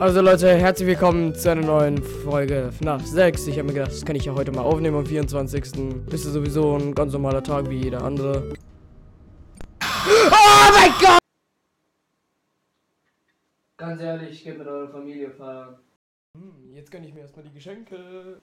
Also Leute, herzlich willkommen zu einer neuen Folge FNAF 6. Ich habe mir gedacht, das kann ich ja heute mal aufnehmen am 24. Ist ja sowieso ein ganz normaler Tag wie jeder andere. Oh mein Gott! Ganz ehrlich, ich gehe mit eurer Familie fahren. Jetzt gönne ich mir erstmal die Geschenke.